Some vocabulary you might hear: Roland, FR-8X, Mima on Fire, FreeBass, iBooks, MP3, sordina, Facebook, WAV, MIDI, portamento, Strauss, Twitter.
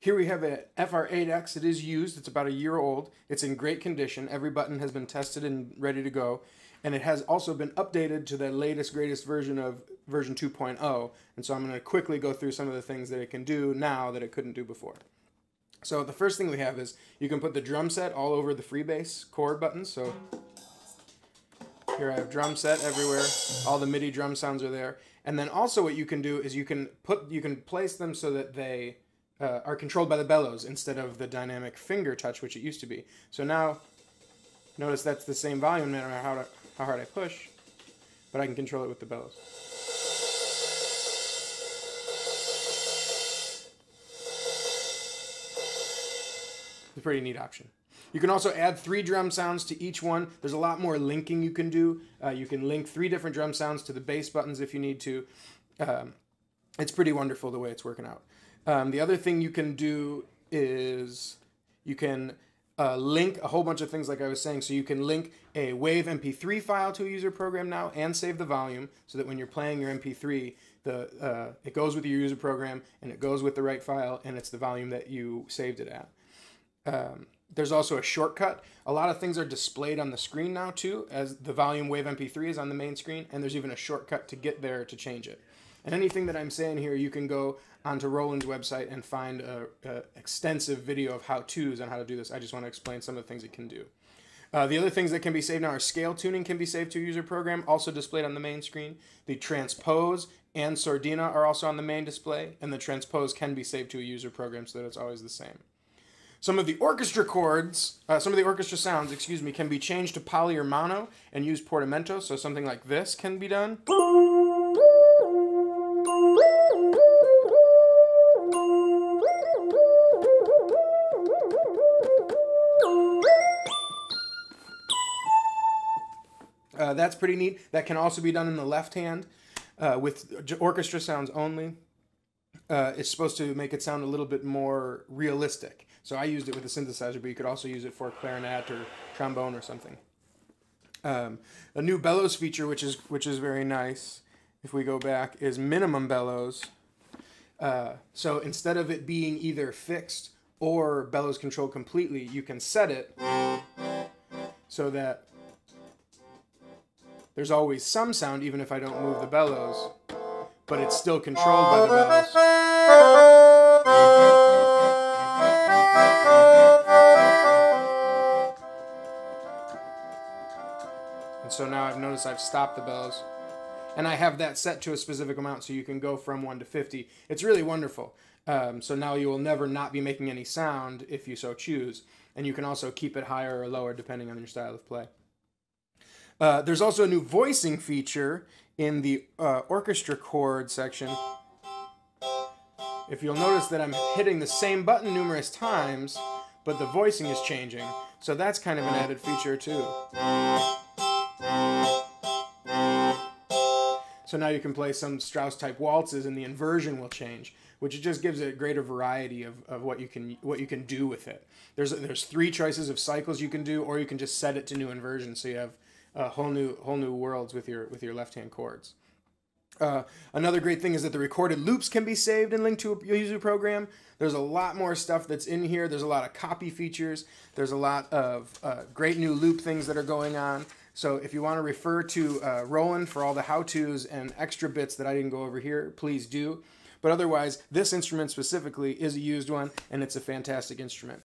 Here we have an FR-8X. It is used. It's about a year old. It's in great condition. Every button has been tested and ready to go. And it has also been updated to the latest, greatest version of version 2.0. And so I'm going to quickly go through some of the things that it can do now that it couldn't do before. So the first thing we have is you can put the drum set all over the FreeBass chord buttons. So here I have drum set everywhere. All the MIDI drum sounds are there. And then also what you can do is you can place them so that they are controlled by the bellows instead of the dynamic finger touch, which it used to be. So now notice that's the same volume no matter how hard I push, but I can control it with the bellows. It's a pretty neat option. You can also add 3 drum sounds to each one. There's a lot more linking you can do. You can link 3 different drum sounds to the bass buttons if you need to. It's pretty wonderful the way it's working out. The other thing you can do is you can link a whole bunch of things like I was saying. So you can link a WAV MP3 file to a user program now and save the volume so that when you're playing your MP3, it goes with your user program and it goes with the right file and it's the volume that you saved it at. There's also a shortcut. A lot of things are displayed on the screen now too, as the volume WAV MP3 is on the main screen, and there's even a shortcut to get there to change it. And anything that I'm saying here, you can go onto Roland's website and find an extensive video of how-tos on how to do this. I just want to explain some of the things it can do. The other things that can be saved now are scale tuning can be saved to a user program, also displayed on the main screen. The transpose and sordina are also on the main display, and the transpose can be saved to a user program so that it's always the same. Some of the orchestra chords, some of the orchestra sounds, excuse me, can be changed to poly or mono and use portamento, so something like this can be done. That's pretty neat. That can also be done in the left hand with orchestra sounds only. It's supposed to make it sound a little bit more realistic. So I used it with a synthesizer, but you could also use it for clarinet or trombone or something. A new bellows feature, which is very nice, if we go back, is minimum bellows. So instead of it being either fixed or bellows controlled completely, you can set it so that there's always some sound, even if I don't move the bellows, but it's still controlled by the bellows. And so now I've noticed I've stopped the bellows, and I have that set to a specific amount, so you can go from 1 to 50. It's really wonderful. So now you will never not be making any sound if you so choose, and you can also keep it higher or lower depending on your style of play. There's also a new voicing feature in the orchestra chord section. If you'll notice that I'm hitting the same button numerous times, but the voicing is changing. So that's kind of an added feature too. So now you can play some Strauss-type waltzes and the inversion will change, which just gives it a greater variety of what you can do with it. There's 3 choices of cycles you can do, or you can just set it to new inversion so you have whole new worlds with your left hand chords. Another great thing is that the recorded loops can be saved and linked to a user program. There's a lot more stuff that's in here. There's a lot of copy features. There's a lot of great new loop things that are going on. So if you want to refer to Roland for all the how-tos and extra bits that I didn't go over here, please do. But otherwise, this instrument specifically is a used one, and it's a fantastic instrument.